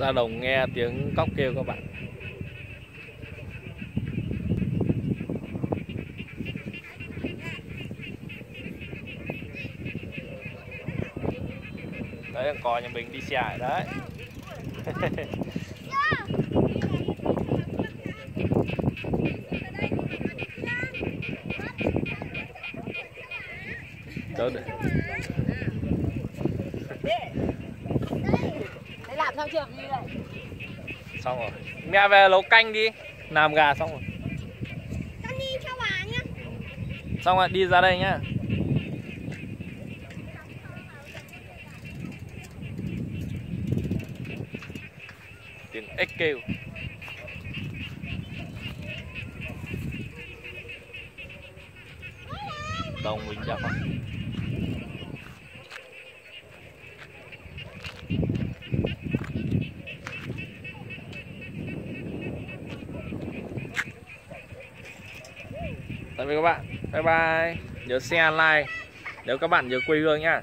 ra đồng nghe tiếng cóc kêu các bạn. Đấy, cò nhà mình đi xe lại đấy. Đó đấy. Đấy, làm xong chưa? Xong rồi. Mẹ về nấu canh đi. Làm gà xong rồi. Con đi theo bà nhá. Xong rồi, đi ra đây nhá. Tiếng ếch kêu. Đồng mình ra không? Tạm biệt các bạn, bye bye. Nhớ share like, nếu các bạn nhớ quê hương nhá.